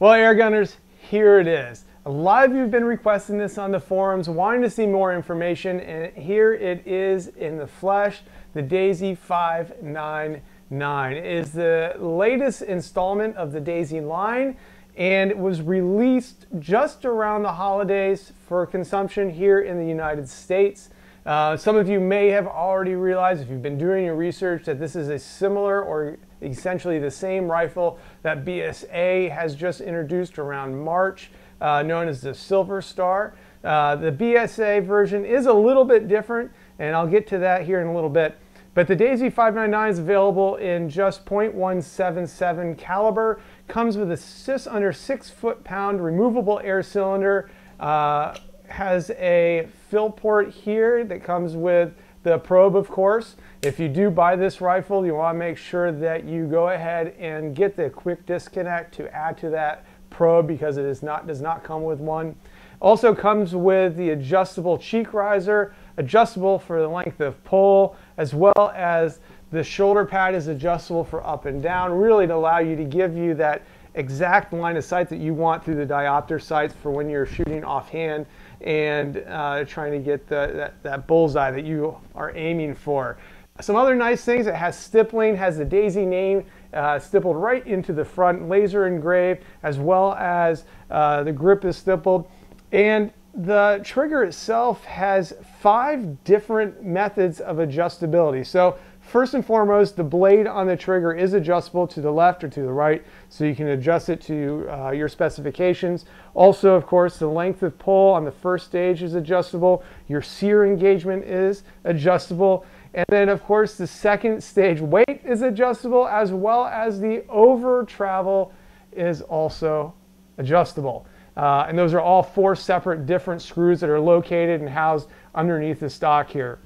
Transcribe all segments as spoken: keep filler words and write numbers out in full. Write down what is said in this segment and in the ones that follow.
Well, airgunners, here it is. A lot of you have been requesting this on the forums, wanting to see more information, and here it is in the flesh. The Daisy five nine nine is the latest installment of the Daisy line, and it was released just around the holidays for consumption here in the United States. Uh, some of you may have already realized, if you've been doing your research, that this is a similar or essentially the same rifle that B S A has just introduced around March, uh, known as the Silver Star. Uh, the B S A version is a little bit different, and I'll get to that here in a little bit. But the Daisy five nine nine is available in just point one seven seven caliber. Comes with a just under six foot pound removable air cylinder. Uh, has a fill port here that comes with the probe, of course. If you do buy this rifle, you want to make sure that you go ahead and get the quick disconnect to add to that probe, because it is not does not come with one. Also comes with the adjustable cheek riser, adjustable for the length of pull, as well as the shoulder pad is adjustable for up and down, really to allow you to give you that exact line of sight that you want through the diopter sights for when you're shooting offhand and uh, trying to get the, that, that bullseye that you are aiming for. Some other nice things: it has stippling, has the Daisy name uh, stippled right into the front, laser engraved, as well as uh, the grip is stippled. And the trigger itself has five different methods of adjustability. So first and foremost, the blade on the trigger is adjustable to the left or to the right, so you can adjust it to uh, your specifications. Also, of course, the length of pull on the first stage is adjustable. Your sear engagement is adjustable. And then, of course, the second stage weight is adjustable, as well as the over travel is also adjustable. Uh, and those are all four separate different screws that are located and housed underneath the stock here.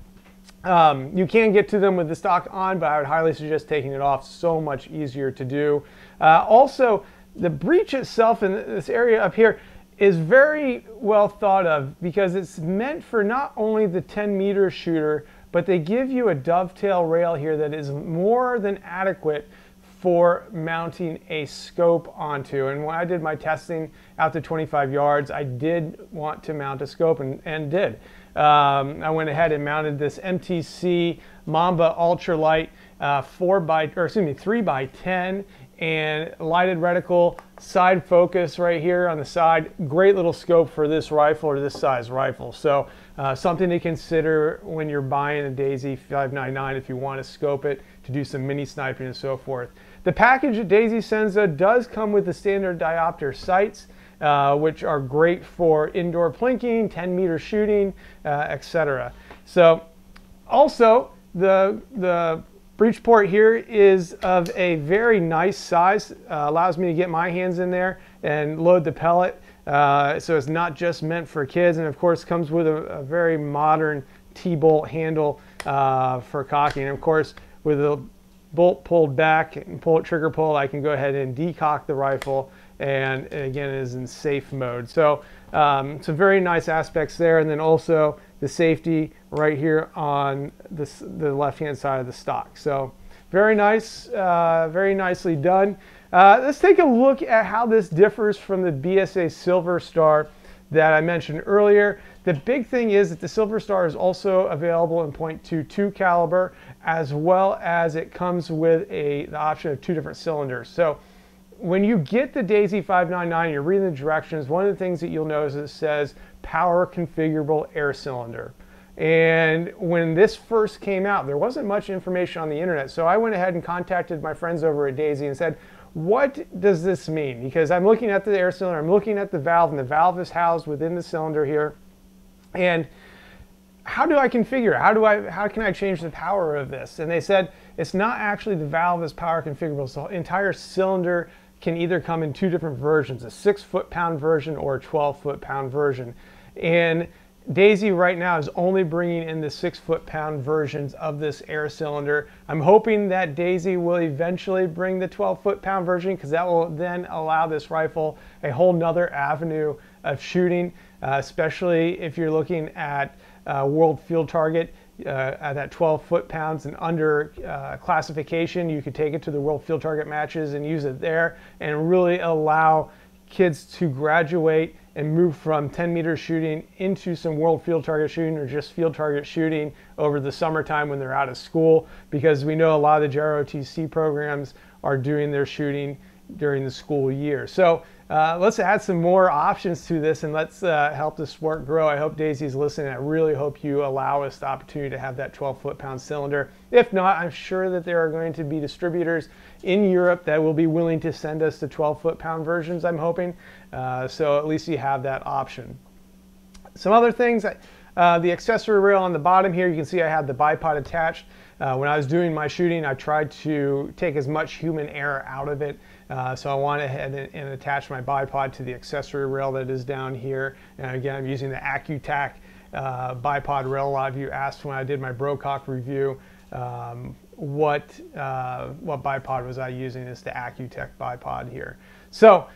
Um, you can get to them with the stock on, but I would highly suggest taking it off. So much easier to do. Uh, also, the breech itself in this area up here is very well thought of, because it's meant for not only the ten meter shooter, but they give you a dovetail rail here that is more than adequate for mounting a scope onto. And when I did my testing out to twenty-five yards, I did want to mount a scope, and, and did. Um, I went ahead and mounted this M T C Mamba Ultralight uh, four by, or excuse me, three by ten, and lighted reticle, side focus right here on the side. Great little scope for this rifle, or this size rifle. So uh, something to consider when you're buying a Daisy five nine nine if you want to scope it to do some mini sniping and so forth. The package that Daisy sends though does come with the standard diopter sights, uh, which are great for indoor plinking, ten meter shooting, uh, et cetera. So also the, the breech port here is of a very nice size, uh, allows me to get my hands in there and load the pellet, uh, so it's not just meant for kids. And of course comes with a, a very modern T-bolt handle uh, for cocking. And of course with the bolt pulled back and pull trigger pull, I can go ahead and decock the rifle, and, and again it is in safe mode. So um, some very nice aspects there, and then also the safety right here on this, the left-hand side of the stock. So very nice, uh, very nicely done. Uh, let's take a look at how this differs from the B S A Silver Star that I mentioned earlier. The big thing is that the Silver Star is also available in point two two caliber, as well as it comes with a, the option of two different cylinders. So when you get the Daisy five nine nine, you're reading the directions, one of the things that you'll notice is it says power configurable air cylinder. And when this first came out, there wasn't much information on the internet. So I went ahead and contacted my friends over at Daisy and said, what does this mean? Because I'm looking at the air cylinder, I'm looking at the valve, and the valve is housed within the cylinder here. And how do I configure? How do I? How can I change the power of this? And they said, it's not actually the valve that's power configurable. So the entire cylinder can either come in two different versions, a six foot pound version or a twelve foot pound version. And Daisy right now is only bringing in the six foot pound versions of this air cylinder. I'm hoping that Daisy will eventually bring the twelve foot pound version, because that will then allow this rifle a whole nother avenue of shooting, uh, especially if you're looking at uh, world field target. Uh, at that twelve foot pounds and under uh, classification, you could take it to the world field target matches and use it there, and really allow kids to graduate and move from ten meter shooting into some world field target shooting or just field target shooting over the summertime when they're out of school, because we know a lot of the J R O T C programs are doing their shooting during the school year. So uh, let's add some more options to this and let's uh, help the sport grow. I hope Daisy's listening. I really hope you allow us the opportunity to have that twelve foot pound cylinder. If not, I'm sure that there are going to be distributors in Europe that will be willing to send us the twelve foot pound versions, I'm hoping. Uh, so at least you have that option. Some other things, uh, the accessory rail on the bottom here, you can see I have the bipod attached. Uh, when I was doing my shooting, I tried to take as much human error out of it. Uh, so I went ahead and, and attached my bipod to the accessory rail that is down here. And again, I'm using the AccuTac uh, bipod rail. A lot of you asked when I did my Brocock review, um, what, uh, what bipod was I using. It's the AccuTac bipod here. So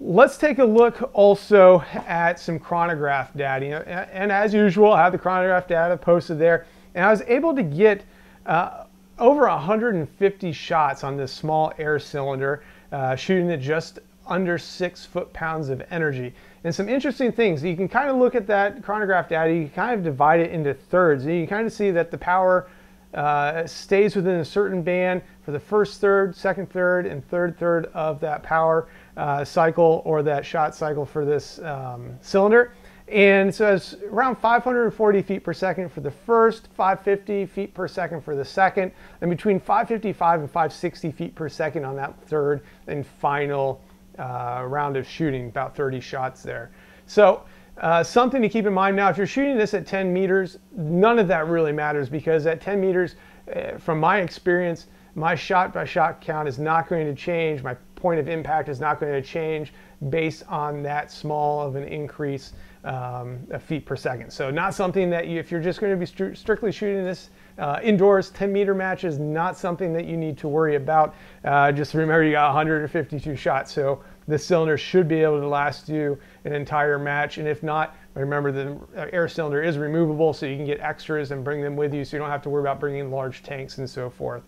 let's take a look also at some chronograph data. You know, and, and as usual, I have the chronograph data posted there. And I was able to get uh, over one hundred fifty shots on this small air cylinder, uh, shooting at just under six foot pounds of energy. And some interesting things, you can kind of look at that chronograph data, you can kind of divide it into thirds, and you can kind of see that the power uh, stays within a certain band for the first third, second third, and third third of that power uh, cycle or that shot cycle for this um, cylinder. And so it's around five hundred forty feet per second for the first, five hundred fifty feet per second for the second, and between five fifty-five and five sixty feet per second on that third and final uh, round of shooting, about thirty shots there. So uh, something to keep in mind. Now, if you're shooting this at ten meters, none of that really matters, because at ten meters, uh, from my experience, my shot by shot count is not going to change. My point of impact is not going to change based on that small of an increase um, of feet per second. So not something that you, if you're just going to be st strictly shooting this uh, indoors, ten meter match is not something that you need to worry about. Uh, just remember you got one hundred fifty-two shots. So this cylinder should be able to last you an entire match. And if not, remember the air cylinder is removable, so you can get extras and bring them with you. So you don't have to worry about bringing large tanks and so forth.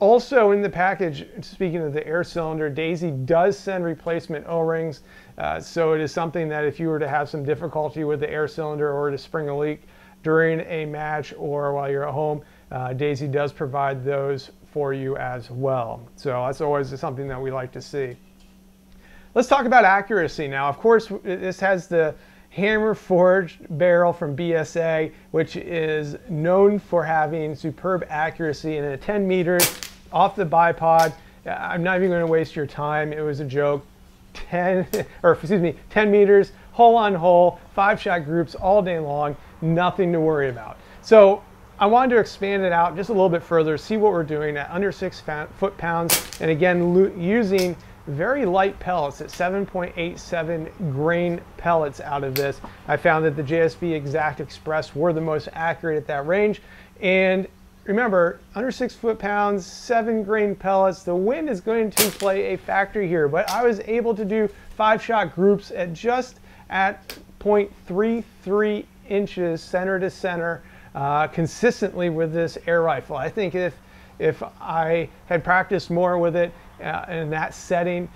Also in the package, speaking of the air cylinder, Daisy does send replacement O-rings. Uh, so it is something that if you were to have some difficulty with the air cylinder or to spring a leak during a match or while you're at home, uh, Daisy does provide those for you as well. So that's always something that we like to see. Let's talk about accuracy now. Of course, this has the hammer forged barrel from B S A, which is known for having superb accuracy, and at ten meters off the bipod, I'm not even going to waste your time, it was a joke, ten or excuse me ten meters hole on hole, five shot groups all day long, nothing to worry about. So I wanted to expand it out just a little bit further, see what we're doing at under six foot pounds, and again using very light pellets at seven point eight seven grain pellets out of this. I found that the J S B Exact Express were the most accurate at that range. And remember, under six foot pounds, seven grain pellets, the wind is going to play a factor here, but I was able to do five shot groups at just at zero point three three inches center to center uh, consistently with this air rifle. I think if if I had practiced more with it Uh, in that setting,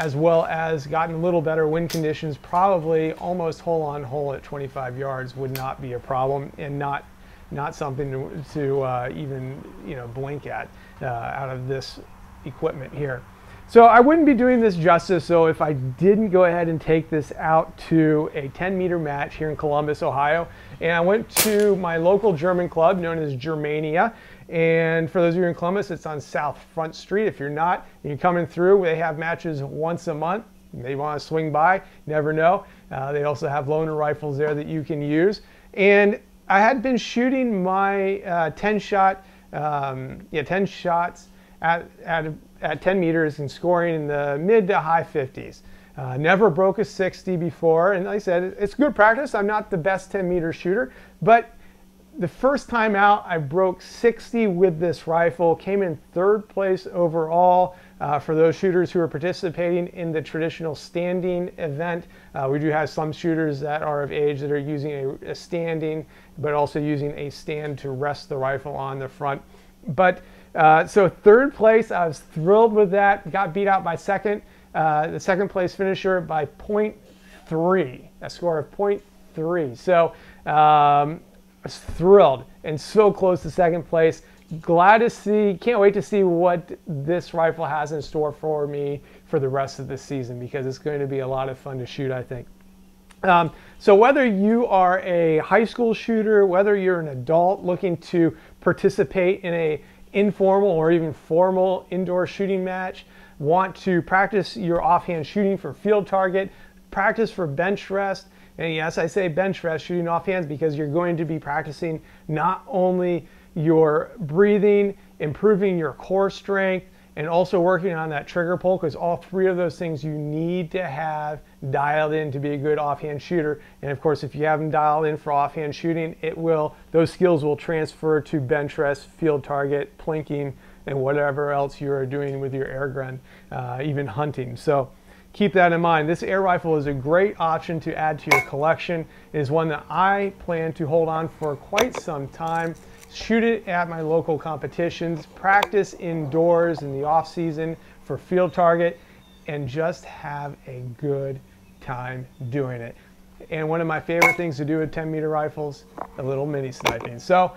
as well as gotten a little better wind conditions, probably almost hole on hole at twenty-five yards would not be a problem, and not not something to, to uh, even you know blink at uh, out of this equipment here. So I wouldn't be doing this justice, so if I didn't go ahead and take this out to a ten meter match here in Columbus, Ohio, and I went to my local German club known as Germania. And for those of you in Columbus, it's on South Front Street. If you're not, you're coming through, they have matches once a month. They want to swing by, never know. Uh, they also have loaner rifles there that you can use. And I had been shooting my uh, ten shot, um, yeah, ten shots at, at, at ten meters and scoring in the mid to high fifties. Uh, never broke a sixty before. And like I said, it's good practice. I'm not the best ten meter shooter, but the first time out, I broke sixty with this rifle, came in third place overall uh, for those shooters who are participating in the traditional standing event. Uh, we do have some shooters that are of age that are using a, a standing, but also using a stand to rest the rifle on the front. But uh, so third place, I was thrilled with that, got beat out by second. uh, the second place finisher by point three, a score of point three. So um, I was thrilled and so close to second place. Glad to see, can't wait to see what this rifle has in store for me for the rest of the season, because it's going to be a lot of fun to shoot, I think. Um, so whether you are a high school shooter, whether you're an adult looking to participate in a informal or even formal indoor shooting match, want to practice your offhand shooting for field target, practice for bench rest, and yes, I say bench rest, shooting offhands, because you're going to be practicing not only your breathing, improving your core strength, and also working on that trigger pull, because all three of those things you need to have dialed in to be a good offhand shooter. And of course, if you have them dialed in for offhand shooting, it will, those skills will transfer to bench rest, field target, plinking, and whatever else you are doing with your air gun, uh, even hunting. So keep that in mind. This air rifle is a great option to add to your collection. It is one that I plan to hold on for quite some time. Shoot it at my local competitions, practice indoors in the off season for field target, and just have a good time doing it. And one of my favorite things to do with ten meter rifles, a little mini sniping. So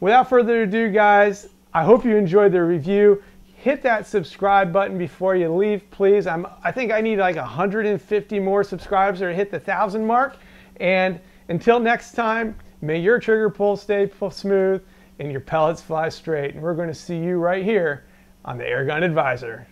without further ado, guys, I hope you enjoyed the review. Hit that subscribe button before you leave, please. I'm, I think I need like one hundred fifty more subscribers to hit the thousand mark. And until next time, may your trigger pull stay smooth and your pellets fly straight. And we're going to see you right here on the Airgun Advisor.